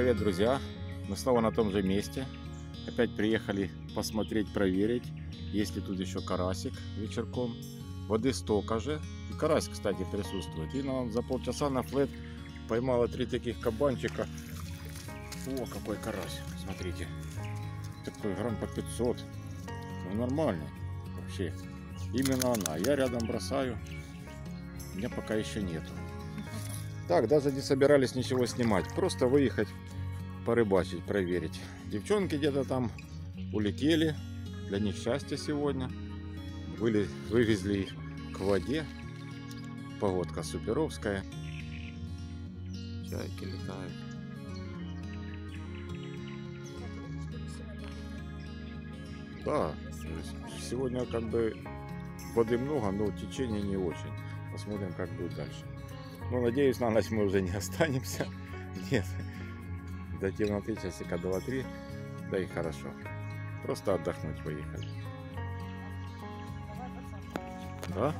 привет, друзья! Мы снова на том же месте. Опять приехали посмотреть, проверить, есть ли тут еще карасик вечерком. Воды столько же. И карась, кстати, присутствует. И нам за полчаса на флэт поймала 3 таких кабанчика. О, какой карась! Смотрите. Такой грамм по 500. Ну, нормальный вообще. Именно она. Я рядом бросаю. У меня пока еще нету. Так, даже не собирались ничего снимать. Просто выехать, порыбачить, проверить. Девчонки где-то там улетели. Для них счастье сегодня. Вывезли их к воде. Погодка суперовская. Чайки летают. Да, сегодня как бы воды много, но течения не очень. Посмотрим, как будет дальше. Ну, надеюсь, на ночь мы уже не останемся. Нет. До темноты часика 2-3. Да и хорошо. Просто отдохнуть поехали. Да?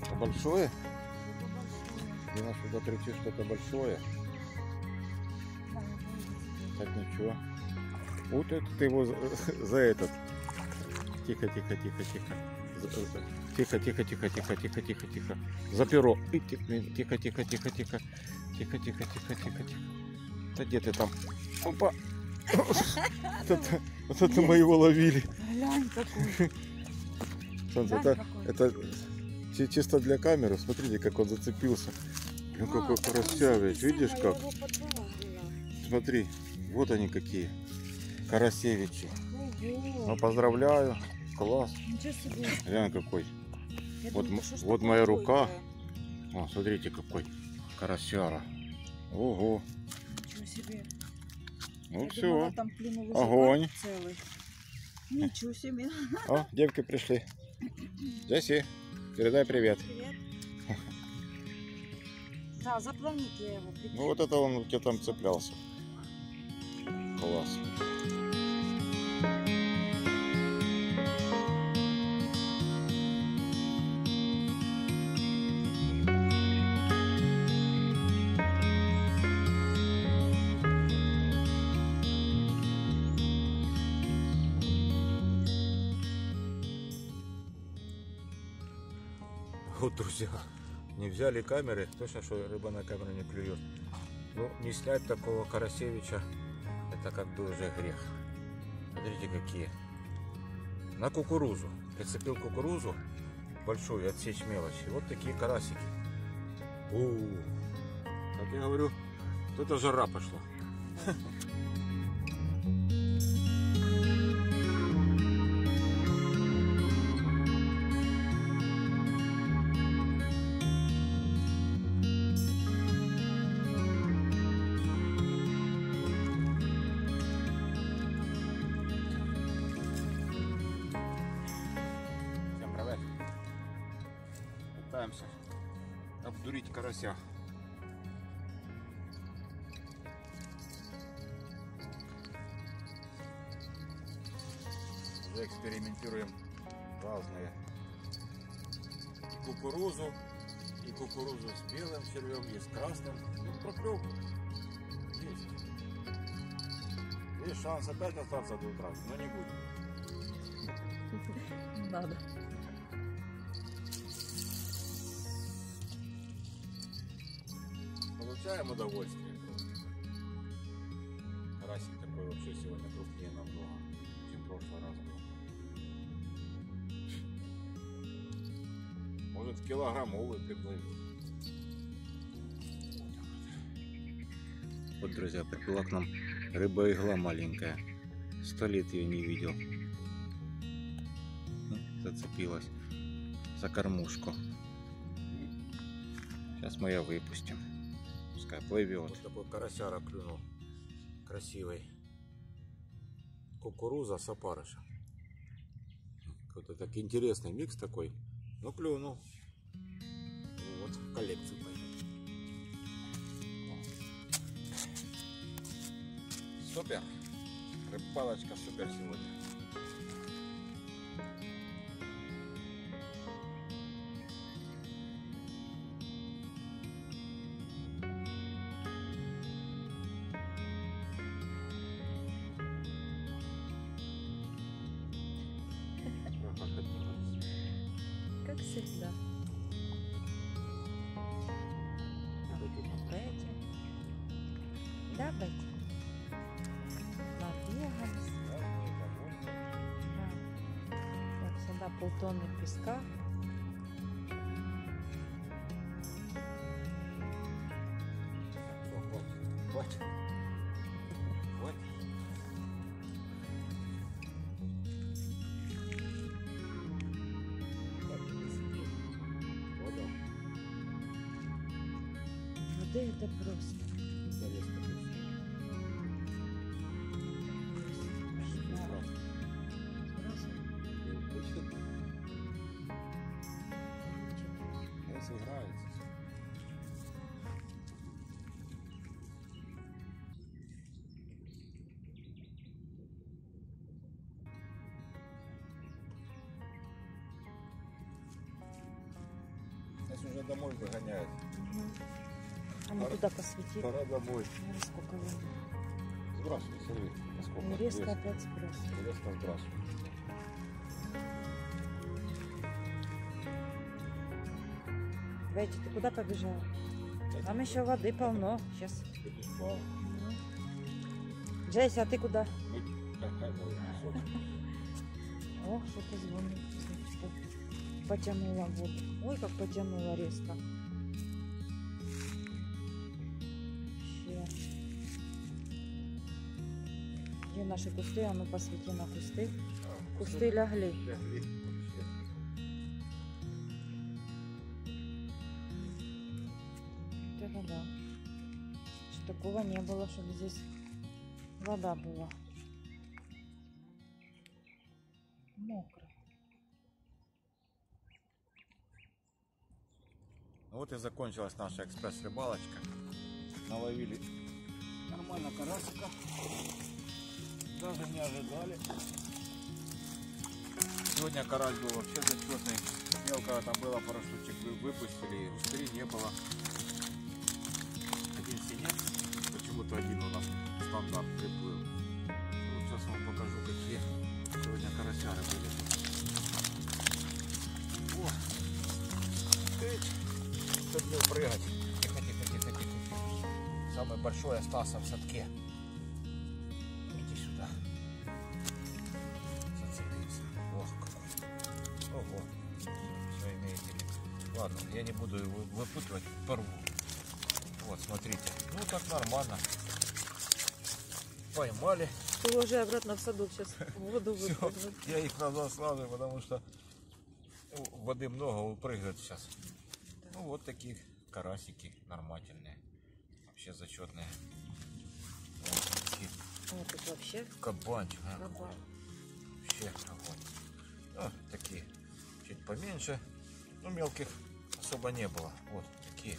Это большое? У нас сюда прийти что-то большое. Так, ничего. Вот это ты его за этот. Тихо-тихо-тихо-тихо. Тихо-тихо-тихо-тихо-тихо-тихо-тихо. За перо. Тихо-тихо-тихо-тихо-тихо. Тихо-тихо-тихо-тихо-тихо. Да где ты там? Опа! Вот это мы его ловили. Глянь какой. Солнце, это чисто для камеры. Смотрите, как он зацепился. Ну какой карасявец. Видишь как? Смотри, вот они какие. Карасевичи. Ну, поздравляю. Класс. Глянь какой. Вот моя рука. О, смотрите какой карасяра. Ого. Ну все. Огонь. Ничего себе. О, девки пришли. Джесси, передай привет. Да, заплавник я его. Ну вот это он у тебя там цеплялся. Класс. Вот, друзья, не взяли камеры, точно, что рыба на камеру не клюет. Ну, не снять такого карасевича, это как бы уже грех. Смотрите, какие. На кукурузу. Прицепил кукурузу большую, отсечь мелочи. Вот такие карасики. Как я говорю, тут это жара пошла. Пытаемся обдурить карася. Уже экспериментируем разные. И кукурузу с белым червем, и с красным. И проклевку. Есть. Есть шанс опять остаться до утра, но не будет. Надо. Получаем удовольствие. Карасик такой вообще сегодня крупнее намного, чем в прошлый раз был. Может, килограммовый приплыл. Вот, друзья, приплыла к нам рыба-игла маленькая. 100 лет ее не видел. Зацепилась за кормушку. Сейчас мы ее выпустим. Пускай плывет. Вот такой карасяра клюнул. Красивый. Кукуруза с опарышем. Какой-то так интересный микс такой. Ну, клюнул. И вот в коллекцию пойдет. Супер. Рыбалочка супер сегодня. крабы набегались. Да. Так, сюда полтонны песка. Вот. Вот. Вода это просто. Сейчас уже домой загоняют. Угу. А мы туда посветили. Пора домой. Смотри, сколько воды. Сбрасывай, смотри. Насколько резко вес. Опять сбрасывай. Резко сбрасывай. Вейти, ты куда побежала? Там еще воды полно. Сейчас. Джейси, а ты куда? Ох, что-то звонит. Потянула воду. Ой, как потянула резко. Сейчас. Где наши кусты? А ну посвети на кусты. Кусты лягли. Да. Что такого не было, чтобы здесь вода была. Мокро. Ну вот и закончилась наша экспресс-рыбалочка. Наловили нормально карасика. Даже не ожидали. Сегодня карась был вообще зачетный. Мелкого там было, парашютик выпустили, устри не было. Один синец, почему-то один у нас стандарт приплыл. Вот сейчас вам покажу, какие сегодня карасяры были. О! Тут был прыгать. Тихо, тихо, тихо, тихо. Самый большой остался в садке. Иди сюда. Зацепился. Ох, какой. Ого. Все имеет дело. Ладно, я не буду его выпутывать, порву. Вот, смотрите. Ну, так нормально. Поймали. Положи обратно в садок сейчас. Воду выпутывать. Я их назад складываю, потому что воды много, упрыгают сейчас. Ну, вот такие карасики нормальные, вообще зачетные. Вот тут вообще кабанчик. Кабан. Вообще огонь. Ну, такие чуть поменьше, но мелких особо не было. Вот такие.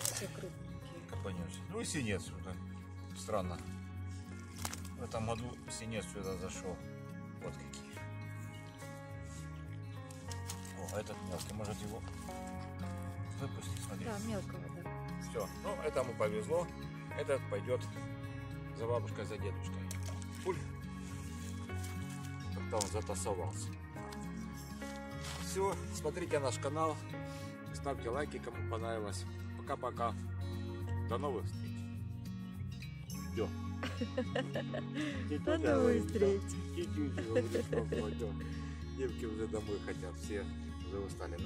Все крупненькие. Кабанечки. Ну и синец сюда. Странно. В этом году синец сюда зашел. Вот какие. Этот мелкий, может его выпустить, смотри. Да, мелкого, да. Все, ну этому повезло, этот пойдет за бабушкой, за дедушкой. Пуль, когда он затасовался. Все, смотрите наш канал, ставьте лайки, кому понравилось. Пока-пока, до новых встреч. Все. До новых встреч. Девки уже домой хотят, все. Устали,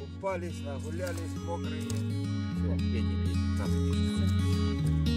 упались, нагулялись, мокрые. Все, пейте, пейте.